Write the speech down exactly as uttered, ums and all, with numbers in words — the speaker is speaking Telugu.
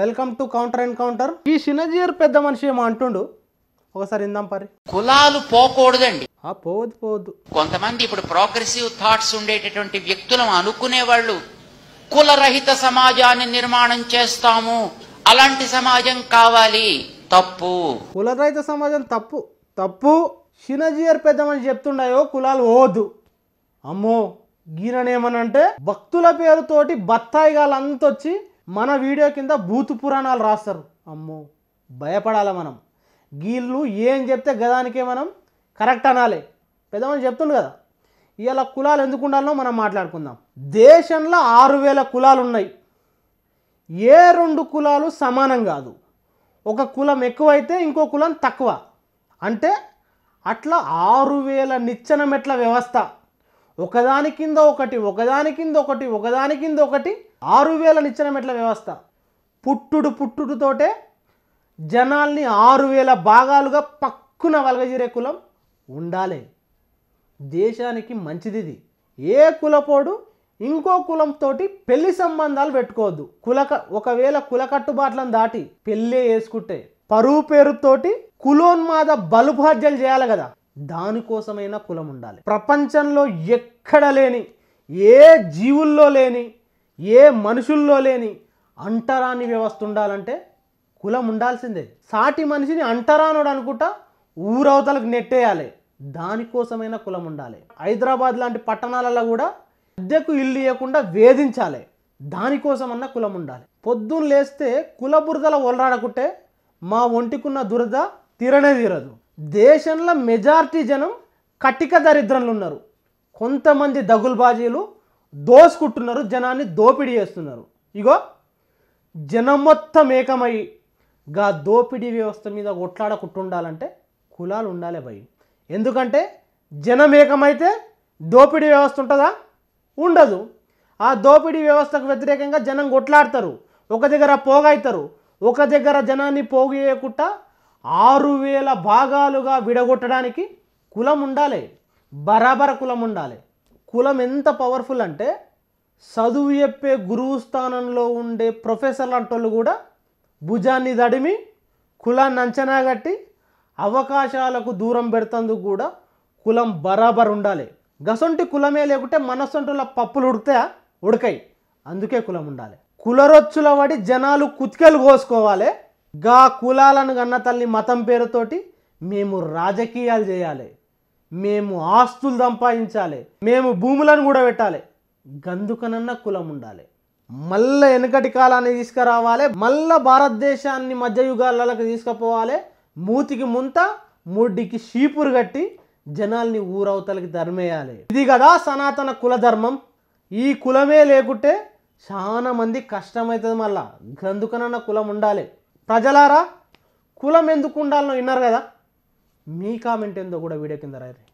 Welcome to counter encounter. ఈ సినజీర్ పెద్ద మనిషి ఏమో అంటుండు, ఒకసారి ఇందాం పరి. కులాలు పోకూడదండి, పోవద్దు పోవద్దు. కొంతమంది ఇప్పుడు ప్రోగ్రెసివ్ థాట్స్ ఉండేటటువంటి వ్యక్తులను అనుకునేవాళ్ళు కులరహిత సమాజాన్ని నిర్మాణం చేస్తాము, అలాంటి సమాజం కావాలి. తప్పు, కులరహిత సమాజం తప్పు తప్పు. సినజీర్ పెద్ద మనిషి చెప్తున్నాయో కులాలు పోవద్దు. అమ్మో, గీననేమనంటే భక్తుల పేరుతోటి బత్తాయిగాలంతా వచ్చి మన వీడియో కింద భూతు పురాణాలు రాస్తారు. అమ్మో, భయపడాలి మనం. గీళ్ళు ఏం చెప్తే గదానికే మనం కరెక్ట్ అనాలి. పెద్దమని చెప్తుండు కదా. ఇలా కులాలు ఎందుకు ఉండాలనో మనం మాట్లాడుకుందాం. దేశంలో ఆరు వేల కులాలు ఉన్నాయి. ఏ రెండు కులాలు సమానం కాదు. ఒక కులం ఎక్కువైతే ఇంకో కులం తక్కువ. అంటే అట్లా ఆరు వేల నిచ్చెన మెట్ల వ్యవస్థ, ఒకదాని కింద ఒకటి ఒకదాని కింద ఒకటి ఒకదాని కింద ఒకటి ఆరు వేల నిచ్చెన మెట్ల వ్యవస్థ. పుట్టుడు పుట్టుడుతోటే జనాల్ని ఆరు వేల భాగాలుగా పక్కున వలగజీరే కులం ఉండాలి. దేశానికి మంచిది ఇది. ఏ కులపోడు ఇంకో కులంతో పెళ్లి సంబంధాలు పెట్టుకోవద్దు. కులక ఒకవేళ కుల కట్టుబాట్లను దాటి పెళ్ళే వేసుకుంటే పరువు పేరుతోటి కులోన్మాద బలుభాజ్యాలు చేయాలి కదా. దానికోసమైన కులం ఉండాలి. ప్రపంచంలో ఎక్కడ లేని, ఏ జీవుల్లో లేని, ఏ మనుషుల్లో లేని అంటరాని వ్యవస్థ ఉండాలంటే కులం ఉండాల్సిందే. సాటి మనిషిని అంటరానుడు అనుకుంటా ఊరవతలకు నెట్టేయాలి. దానికోసమైన కులం ఉండాలి. హైదరాబాద్ లాంటి పట్టణాలలో కూడా అద్దెకు ఇల్లు ఇవ్వకుండా వేధించాలి. దానికోసమన్న కులం ఉండాలి. పొద్దున్న లేస్తే కుల బురదల ఒలరాడకుంటే మా ఒంటికున్న దురద తీరనే తీరదు. దేశంలో మెజారిటీ జనం కటిక దరిద్రంలో ఉన్నారు. కొంతమంది దగులుబాజీలు దోసుకుంటున్నారు, జనాన్ని దోపిడీ చేస్తున్నారు. ఇగో జనం మొత్తం ఏకమై గా దోపిడీ వ్యవస్థ మీద కొట్లాడకుంటుండాలంటే కులాలు ఉండాలి భయ్. ఎందుకంటే జనం ఏకమైతే దోపిడీ వ్యవస్థ ఉంటుందా? ఉండదు. ఆ దోపిడీ వ్యవస్థకు వ్యతిరేకంగా జనం కొట్లాడతారు, ఒక దగ్గర పోగైతారు. ఒక దగ్గర జనాన్ని పోగు చేయకుండా ఆరు వేల భాగాలుగా విడగొట్టడానికి కులం ఉండాలి. బరాబర కులం ఉండాలి. కులం ఎంత పవర్ఫుల్ అంటే చదువు చెప్పే గురువు స్థానంలో ఉండే ప్రొఫెసర్లు అంటోళ్ళు కూడా భుజాన్ని దడిమి కులాన్ని అంచనా కట్టి అవకాశాలకు దూరం పెడుతందుకు కూడా కులం బరాబర్ ఉండాలి. గసొంటి కులమే లేకుంటే మనసొంటిలో పప్పులు ఉడితే ఉడకాయి. అందుకే కులం ఉండాలి. కులరొచ్చుల వాడి జనాలు కుతికెలు కోసుకోవాలి. గా కులాలను కన్న తల్లి మతం పేరుతోటి మేము రాజకీయాలు చేయాలి, మేము ఆస్తులు సంపాదించాలి, మేము భూములను కూడా పెట్టాలి. గందుకనన్న కులం ఉండాలి. మళ్ళా వెనుకటి కాలాన్ని తీసుకురావాలి. మళ్ళా భారతదేశాన్ని మధ్యయుగాలకు తీసుకుపోవాలి. మూతికి ముంత మూడికి షీపురు కట్టి జనాల్ని ఊరవతలకి ధర్మేయాలి. ఇది కదా సనాతన కుల ధర్మం. ఈ కులమే లేకుంటే చాలా మంది కష్టమవుతుంది. మళ్ళా గందుకనన్న కులం ఉండాలి. ప్రజలారా, కులం ఎందుకు ఉండాలనో విన్నారు కదా. మీ కామెంట్ ఏందో కూడా వీడియో కింద రాయండి.